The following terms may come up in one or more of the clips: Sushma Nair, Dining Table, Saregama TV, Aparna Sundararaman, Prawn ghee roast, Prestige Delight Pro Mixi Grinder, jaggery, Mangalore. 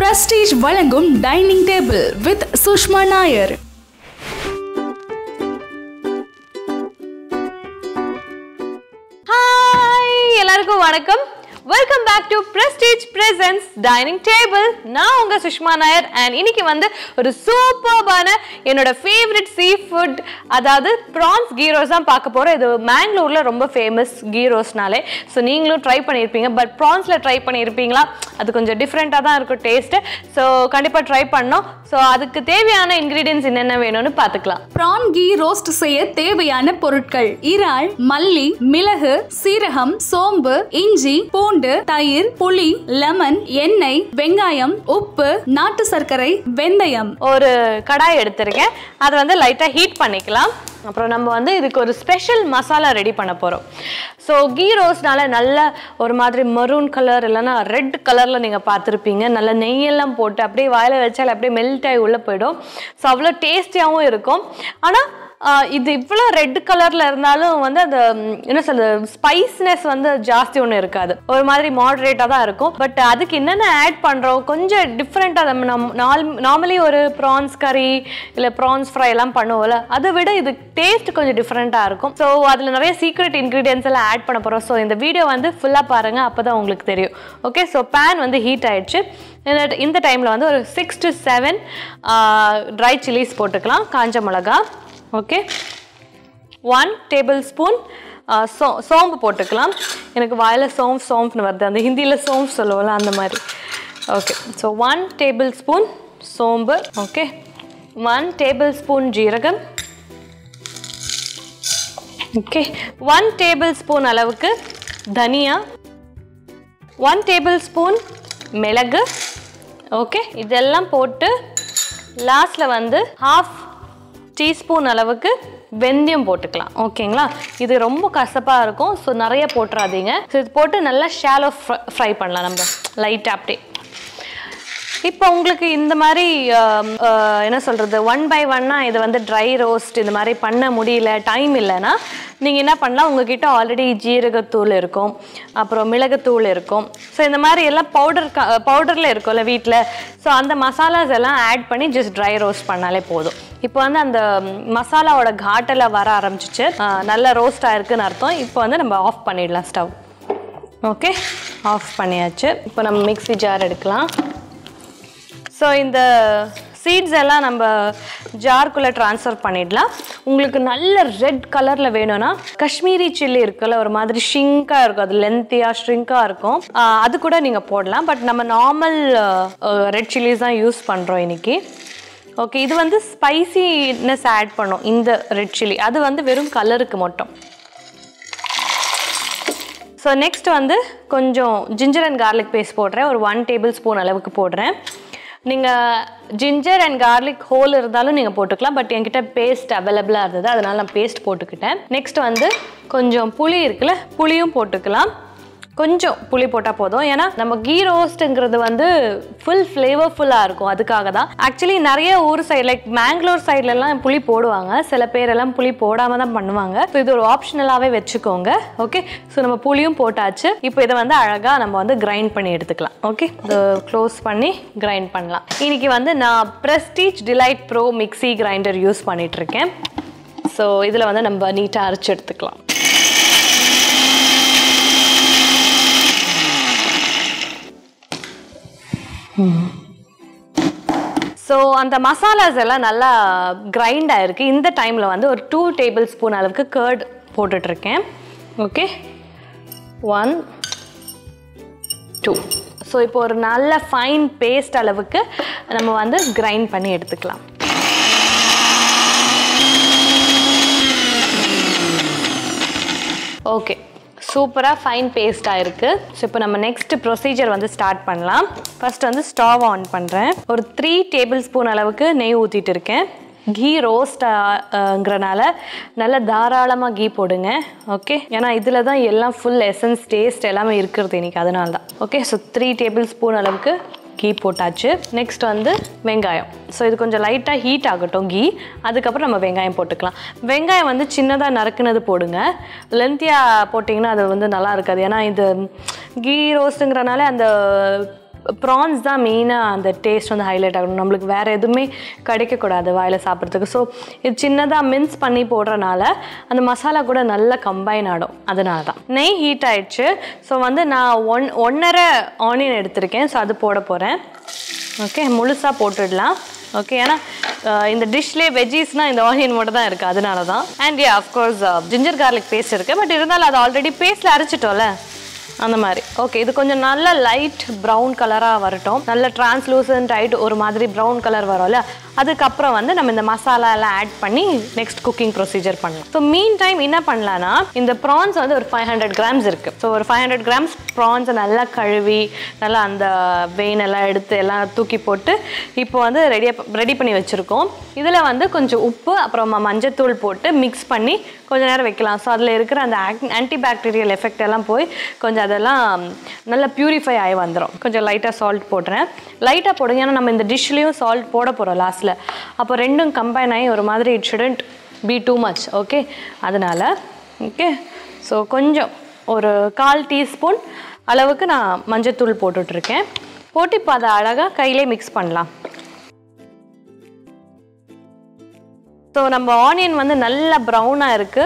Prestige Valangum Dining Table with Sushma Nair. Hi, ellarkum vanakkam. Welcome back to Prestige Presents Dining Table. Now unga Sushma Nair and iniki vandu oru superbana enoda favorite seafood adhaadu prawns gyros dhaan paakaporu. Idu Mangalore la romba famous gyros nale. So neengalum try pannirpeenga but prawns la try pannirpeengala adu konja different ah dhaan irukku taste. So kandipa try pannom. So adukku theviyana ingredients enna venum nu paathukalam. Prawn ghee roast seiya theviyana porutkal: iral, malli, milagu, seeragam, sombu, inji, poon, தயிர், புளி, lemon, எண்ணெய், வெங்காயம், உப்பு, நாட்டு சர்க்கரை, வெந்தயம். ஒரு கடாய் எடுத்துக்கேன். அது வந்து லைட்டா ஹீட் பண்ணிக்கலாம். அப்புறம் நம்ம வந்து இதுக்கு ஒரு ஸ்பெஷல் மசாலா ரெடி பண்ண போறோம். சோ கீ ரோஸ்னால நல்ல ஒரு மாதிரி மரூன் கலர் இல்லனா ரெட் கலர்ல நீங்க பாத்திருப்பீங்க. நல்ல நெய் எல்லாம் போட்டு அப்படியே வாயில வச்சால அப்படியே மெல்ட் ஆகி உள்ள போய்டும். சோ அவ்ளோ டேஸ்டியாவும் இருக்கும். ஆனா இது இவ்ளோ ரெட் கலர்ல இருந்தாலும் வந்து அந்த என்ன சொல்ல ஸ்பைசினஸ் வந்து ಜಾಸ್ತಿ ஒண்ணு இருக்காது. ஒரு மாதிரி மாடரேட்டா தான் இருக்கும். பட் அதுக்கு என்னென்ன ஆட் பண்றோம் கொஞ்சம் டிஃபரண்டா நார்மலி ஒரு பிரான்ஸ் கறி இல்ல பிரான்ஸ் ஃப்ரை எல்லாம் பண்ணுவோம்ல அதை விட இது டேஸ்ட் கொஞ்சம் டிஃபரண்டா இருக்கும். சோ அதுல நிறைய சீக்ரெட் இன்கிரிடியன்ட்ஸ் எல்லாம் ஆட் பண்ணப் போறோம். சோ இந்த வீடியோ வந்து ஃபுல்லா பாருங்க அப்பதான் உங்களுக்கு தெரியும். ஓகே சோ pan வந்து ஹீட் ஆயிடுச்சு. இந்த டைம்ல வந்து ஒரு 6 to 7 dry chilies போட்டுக்கலாம். காஞ்ச மிளகாய் okay 1 tablespoon சோம்பு போட்டுக்கலாம். எனக்கு வாயில சோம்புன்னு வருது. அந்த ஹிந்தியில சோம்பு சொல்லுவல அந்த மாதிரி. ஓகே சோ 1 tablespoon சோம்பு, ஓகே 1 tablespoon ஜீரகம், ஓகே 1 tablespoon அளவுக்கு தனியா, 1 tablespoon மிளகு, ஓகே இதெல்லாம் போட்டு லாஸ்ட்ல வந்து 1/2 டீஸ்பூன் அளவுக்கு வெந்தயம் போட்டுக்கலாம். ஓகேங்களா, இது ரொம்ப கசப்பா இருக்கும். ஸோ நிறைய போட்டுறாதீங்க. ஸோ இது போட்டு நல்லா ஷாலோ ஃப்ரை பண்ணலாம் நம்ம லைட் அப்படியே. இப்போ உங்களுக்கு இந்த மாதிரி என்ன சொல்றது 1 by 1 இது வந்து ட்ரை ரோஸ்ட் இந்த மாதிரி பண்ண முடியல டைம் இல்லைன்னா நீங்கள் என்ன பண்ணலாம், உங்ககிட்ட ஆல்ரெடி ஜீரகத்தூள் இருக்கும், அப்புறம் மிளகுத்தூள் இருக்கும். ஸோ இந்த மாதிரி எல்லாம் பவுடரில் இருக்கும்ல வீட்டில். ஸோ அந்த மசாலாஸ் எல்லாம் ஆட் பண்ணி ஜஸ்ட் ட்ரை ரோஸ்ட் பண்ணாலே போதும். இப்போ வந்து அந்த மசாலாவோட காட்டெல்லாம் வர ஆரம்பிச்சிச்சு, நல்லா ரோஸ்ட் ஆயிருக்குன்னு அர்த்தம். இப்போ வந்து நம்ம ஆஃப் பண்ணிடலாம் ஸ்டவ். ஓகே ஆஃப் பண்ணியாச்சு. இப்போ நம்ம மிக்ஸி ஜார் எடுக்கலாம். ஸோ இந்த சீட்ஸ் எல்லாம் நம்ம ஜார்க்குள்ளே ட்ரான்ஸ்ஃபர் பண்ணிடலாம். உங்களுக்கு நல்ல ரெட் கலரில் வேணும்னா காஷ்மீரி சில்லி இருக்குல்ல, ஒரு மாதிரி ஷ்ரிங்காக இருக்கும், அது லென்த்தியாக ஷ்ரிங்காக இருக்கும், அது கூட நீங்கள் போடலாம். பட் நம்ம நார்மல் ரெட் சில்லிஸ் தான் யூஸ் பண்ணுறோம் இன்றைக்கி. ஓகே இது வந்து ஸ்பைசினஸ் ஆட் பண்ணோம் இந்த ரெட் சில்லி, அது வந்து வெறும் கலருக்கு மட்டும். ஸோ நெக்ஸ்ட் வந்து கொஞ்சம் ஜிஞ்சர் அண்ட் கார்லிக் பேஸ்ட் போடுறேன். ஒரு 1 tablespoon அளவுக்கு போடுறேன். நீங்கள் ஜிஞ்சர் அண்ட் கார்லிக் ஹோல் இருந்தாலும் நீங்கள் போட்டுக்கலாம். பட் என்கிட்ட பேஸ்ட் அவைலபிளாக இருந்தது, அதனால் நான் பேஸ்ட் போட்டுக்கிட்டேன். நெக்ஸ்ட் வந்து கொஞ்சம் புளி இருக்குல்ல, புளியும் போட்டுக்கலாம். கொஞ்சம் புளி போட்டால் போதும். ஏன்னா நம்ம கீ ரோஸ்ட்டுங்கிறது வந்து ஃபுல் ஃப்ளேவர்ஃபுல்லாக இருக்கும், அதுக்காக தான். ஆக்சுவலி நிறைய ஊர் சைடு லைக் மேங்களூர் சைட்லலாம் புளி போடுவாங்க, சில பேரெல்லாம் புளி போடாமல் தான் பண்ணுவாங்க. ஸோ இது ஒரு ஆப்ஷனலாகவே வச்சுக்கோங்க. ஓகே ஸோ நம்ம புளியும் போட்டாச்சு. இப்போ இதை வந்து அழகாக நம்ம வந்து கிரைண்ட் பண்ணி எடுத்துக்கலாம். ஓகே இது க்ளோஸ் பண்ணி கிரைண்ட் பண்ணலாம். இன்றைக்கி வந்து நான் Prestige Delight Pro Mixi Grinder use பண்ணிகிட்ருக்கேன். ஸோ இதில் வந்து நம்ம நீட்டாக அரைச்சி எடுத்துக்கலாம். ஸோ அந்த மசாலாஸ் எல்லாம் நல்லா கிரைண்ட் ஆகிருக்கு. இந்த டைமில் வந்து ஒரு 2 tablespoon அளவுக்கு கர்ட் போட்டுட்ருக்கேன். ஓகே 1 2. ஸோ இப்போ ஒரு நல்ல ஃபைன் பேஸ்ட் அளவுக்கு நம்ம வந்து கிரைண்ட் பண்ணி எடுத்துக்கலாம். ஓகே சூப்பராக ஃபைன் பேஸ்ட்டாக இருக்குது. ஸோ இப்போ நம்ம நெக்ஸ்ட் ப்ரொசீஜர் வந்து ஸ்டார்ட் பண்ணலாம். ஃபர்ஸ்ட் வந்து ஸ்டவ் ஆன் பண்ணுறேன். ஒரு 3 tablespoon அளவுக்கு நெய் ஊற்றிட்டு இருக்கேன். கீ ரோஸ்ட்ங்கிறனால நல்லா தாராளமாக கீ போடுங்க. ஓகே ஏன்னா இதில் தான் எல்லாம் ஃபுல் எசன்ஸ் டேஸ்ட் எல்லாமே இருக்கிறது இன்றைக்கி, அதனால தான். ஓகே ஸோ 3 tablespoon அளவுக்கு கீ போட்டாச்சு. நெக்ஸ்ட் வந்து வெங்காயம். ஸோ இது கொஞ்சம் லைட்டாக ஹீட் ஆகட்டும் கீ, அதுக்கப்புறம் நம்ம வெங்காயம் போட்டுக்கலாம். வெங்காயம் வந்து சின்னதாக நறுக்குனது போடுங்க, லென்த்தியாக போட்டிங்கன்னா அது வந்து நல்லா இருக்காது. ஏன்னா இது கீ ரோஸ்ட்டுங்கிறனால அந்த prawns da main the taste on the highlight agum nammukku vera edume kadikka kodadu vaayila saapradhukku so idu chinna da mince panni podranaala and the masala kuda nalla combine aadum adanalada nei heat aichu so vandu na 1.5 onion eduthirken so adu poda poren okay mulusa potidala okay ana in the dish le veggies na in the onion motta irukku adanalada and yeah of course ginger garlic paste irukku but irundala adu already paste la arichittola okay, this is a light brown color. Nalla translucent light brown color. That's why we add the masala in the next cooking procedure. So, meantime, the prawns are 500 grams. So, 500 grams prawns are ready to mix it. So, the antibacterial effect. Nalla purify aayi vandrom konja lighta salt podren lighta podunga na in the dish salt poda porom last la appo rendum combine aayi oru madri it shouldn't be too much okay adanala okay so konjam oru 1/4 teaspoon alavukku na manjal thool potuttiruken poti pada alaga kaiyile mix pannalam. So நம்ம onion வந்து நல்ல brown ah irukku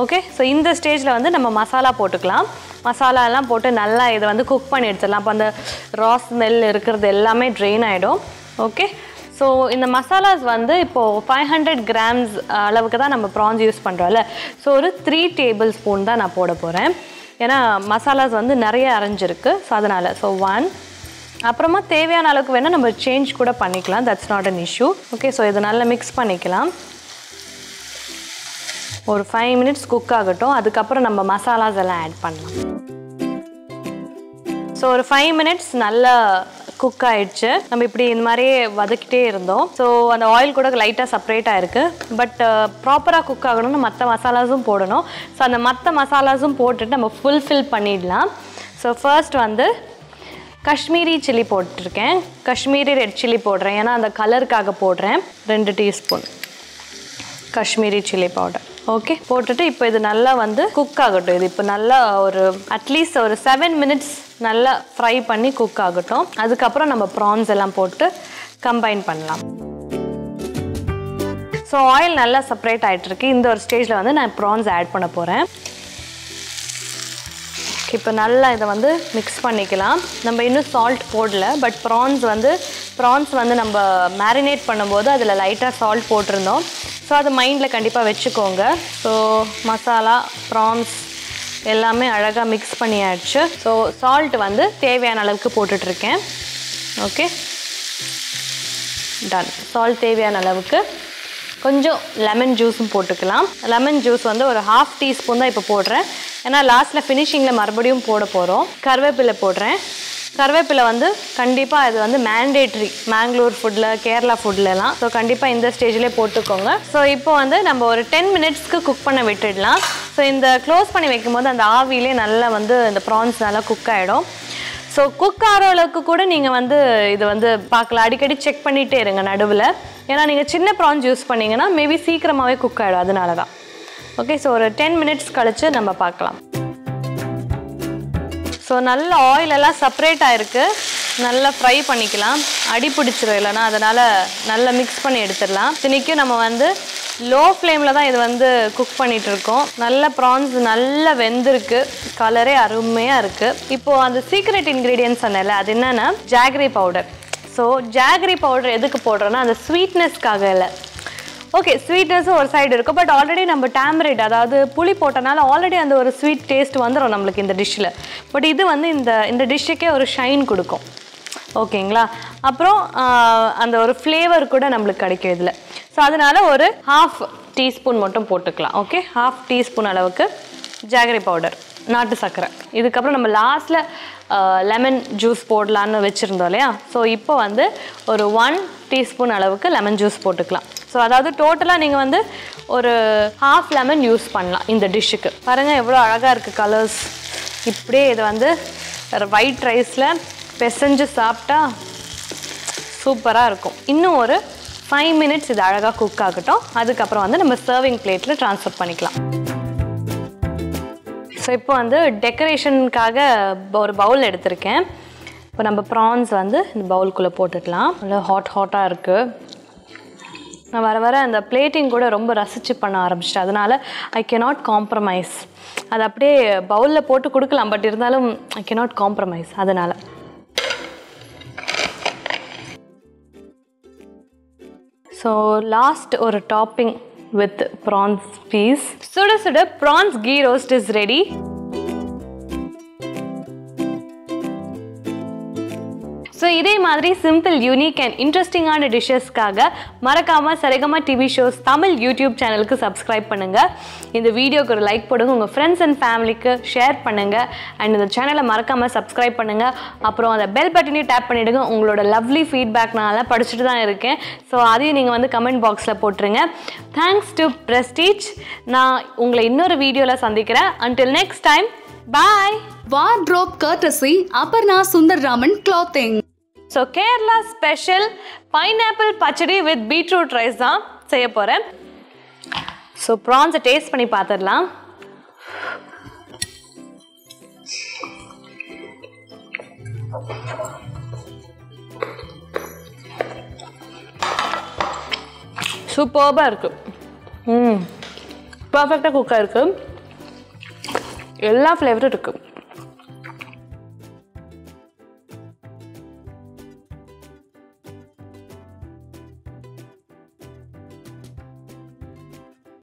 okay so in this stage la vandu nama masala potukalam. Masala எல்லாம் போட்டு நல்லா இது வந்து cook பண்ணி எடுத்துறலாம். அப்ப அந்த raw smell இருக்குறது எல்லாமே drain ஆயிடும். ஓகே. சோ இந்த மசாலாஸ் வந்து இப்போ 500 grams அளவுக்கு தான் நம்ம prawns யூஸ் பண்றோம்ல. சோ ஒரு 3 tablespoon தான் நான் போட போறேன். ஏனா மசாலாஸ் வந்து நிறைய அரைஞ்சிருக்கு. சோ அதனால சோ 1 அப்புறமா தேவையான அளவுக்கு வேணா நம்ம change கூட பண்ணிக்கலாம். That's not an issue. Okay so இத நல்லா mix பண்ணிக்கலாம். For 5 minutes cook ஆகட்டும் அதுக்கப்புறம் நம்ம மசாலாஸ் எல்லாம் ஆட் பண்ணலாம் சோ ஒரு 5 minutes நல்லா cook ஆயிடுச்சு நம்ம இப்படி இந்த மாதிரியே வதக்கிட்டே இருந்தோம் சோ அந்த oil கூட லைட்டா செப்பரேட் ஆயிருக்கு பட் ப்ராப்பரா cook ஆகணும்னா மத்த மசாலாஸும் போடணும் சோ அந்த மத்த மசாலாஸும் போட்டுட்டு நம்ம ஃபுல் ஃபில் பண்ணிடலாம் சோ first வந்து காஷ்மீரி chili போட்டுர்க்கேன் காஷ்மீரி ரெட் chili போடுறேன் ஏனா அந்த கலர்க்காக போடுறேன் 2 teaspoon Kashmiri chili powder. Okay, போட்டுட்டு இப்போ இது நல்லா வந்து குக் ஆகட்டும். இது இப்போ நல்லா ஒரு at least ஒரு 7 minutes நல்லா ஃப்ரை பண்ணி குக் ஆகட்டும். அதுக்கு அப்புறம் நம்ம prawns எல்லாம் போட்டு கம்பைன் பண்ணலாம். சோ oil நல்லா செப்பரேட் ஆயிட்டு இருக்கு. இந்த ஒரு ஸ்டேஜ்ல வந்து நான் prawns ஆட் பண்ண போறேன். இப்போ நல்லா இத வந்து mix பண்ணிக்கலாம். நம்ம இன்னும் salt போடல but prawns வந்து நம்ம marinate பண்ணும்போது அதுல லைட்டா salt போட்டுறோம். So அது மைண்ட்ல கண்டிப்பா வெச்சுக்கோங்க. So மசாலா, prawns எல்லாமே அழகா mix பண்ணியாச்சு. So salt வந்து தேவையான அளவுக்கு போட்டுட்டு இருக்கேன். Okay. Done. Salt தேவையான அளவுக்கு கொஞ்சம் lemon juice போட்டுக்கலாம். Lemon juice வந்து ஒரு 1/2 teaspoon தான் இப்ப போடுறேன். ஏனா லாஸ்ட்ல finishingல மறுபடியும் போட போறோம். கறிவேப்பிலை போடுறேன். கறிவேப்பிலை வந்து கண்டிப்பா இது வந்து மேண்டேட்டரி மங்களூர் ஃபுட்ல கேரளா ஃபுட்ல எல்லாம் சோ கண்டிப்பா இந்த ஸ்டேஜ்லயே போட்டுக்கோங்க சோ இப்போ வந்து நம்ம ஒரு 10 மினிட்ஸ்க்கு குக் பண்ண விட்டுடலாம் சோ இந்த க்ளோஸ் பண்ணி வைக்கும்போது அந்த ஆவிலே நல்லா வந்து இந்த prawns நல்லா குக் ஆயிடும் சோ குக் ஆறளவுக்கு கூட நீங்க வந்து இது வந்து பாக்கலாம் அடிக்கடி செக் பண்ணிட்டே இருங்க நடுவுல ஏனா நீங்க சின்ன prawns யூஸ் பண்ணீங்கனா மேபி சீக்கிரமாவே குக் ஆயிடும் அதனால தான் ஓகே சோ ஒரு 10 மினிட்ஸ் கழிச்சு நம்ம பார்க்கலாம் சோ நல்ல oil எல்லாம் செப்பரேட் ஆயிருக்கு நல்லா ஃப்ரை பண்ணிக்கலாம் அடி பிடிச்சிரலனா அதனால நல்லா mix பண்ணி எடுத்துறலாம் தினிக்கு நம்ம வந்து low flameல தான் இது வந்து cook பண்ணிட்டு இருக்கோம் நல்ல prawns நல்லா வெந்திருக்கு கலரே அருமையா இருக்கு இப்போ அந்த secret ingredients சொன்னல அது என்னன்னா jaggery powder so jaggery powder எதுக்கு போடுறேன்னா அந்த sweetnessக்காக இல்ல okay sweetness ஒரு சைடு இருக்கு பட் ஆல்ரெடி நம்ம டாமரிட் அதாவது புளி போட்டனால ஆல்ரெடி அந்த ஒரு ஸ்வீட் டேஸ்ட் வந்தரும் நமக்கு இந்த டிஷ்ல பட் இது வந்து இந்த டிஷ்க்கே ஒரு ஷைன் கொடுக்கும் ஓகேங்களா அப்புறம் அந்த ஒரு ஃப்ளேவர் கூட நமக்கு கிடைக்கும் இதுல சோ அதனால ஒரு 1/2 டீஸ்பூன் மட்டும் போட்டுக்கலாம் ஓகே 1/2 டீஸ்பூன் அளவுக்கு ஜாகரி பவுடர் நாட்டு சக்கரை இதுக்கு அப்புறம் நம்ம லாஸ்ட்ல லெமன் ஜூஸ் போடலாம்னு வெச்சிருந்தோம் இல்லையா சோ இப்போ வந்து ஒரு 1 டீஸ்பூன் அளவுக்கு லெமன் ஜூஸ் போட்டுக்கலாம் So அதாவது டோட்டலா நீங்க வந்து ஒரு 1/2 lemon யூஸ் பண்ணலாம் இந்த டிஷ்க்கு. பாருங்க எவ்வளவு அழகா இருக்கு கலர்ஸ். இப்படியே இது வந்து white riceல பெசஞ்சு சாப்பிட்டா சூப்பரா இருக்கும். இன்னும் ஒரு 5 minutes இது அழகா குக் ஆகட்டும். அதுக்கு அப்புறம் வந்து நம்ம சர்விங் பிளேட்ல ட்ரான்ஸ்ஃபர் பண்ணிக்கலாம். சோ இப்போ வந்து டெக்கரேஷனுக்காக ஒரு பவுல் எடுத்துர்க்கேன் இப்போ நம்ம prawns வந்து இந்த பவுல் குள்ள போட்டுடலாம். நல்ல ஹாட் ஹாட்டா இருக்கு. நான் வர அந்த plating கூட ரொம்ப ரசிச்சு பண்ண ஆரம்பிச்சிட்டேன். அதனால I cannot compromise. அது அப்படியே பவுல்ல போட்டு கொடுக்கலாம் பட் இருந்தாலும் I cannot compromise. அதனால so last or topping with prawns piece. Suda prawns ghee roast is ready. So, idhe maadhiri simple, unique and interesting ana dishes kaga marakama Saregama TV shows Tamil YouTube channel ku subscribe pannunga. Indha video ku like podunga, unga friends and family ku share pannunga and indha channel marakama subscribe pannunga. Appo the bell button tap pannidunga. Ungaloda lovely feedback naala padichittu dhaan irukken. So adhu neenga vandu comment box la potrunga. Thanks to Prestige. Na ungala innoru video la sandhikkiren. Until next time, bye. Wardrobe courtesy Aparna Sundararaman Clothing. So Kerala special pineapple pachadi with beetroot rice da seiya poren. So prawns taste panni paathiralam. Superb ah irukku. Perfect ah cook ah irukku. Ella flavor irukku.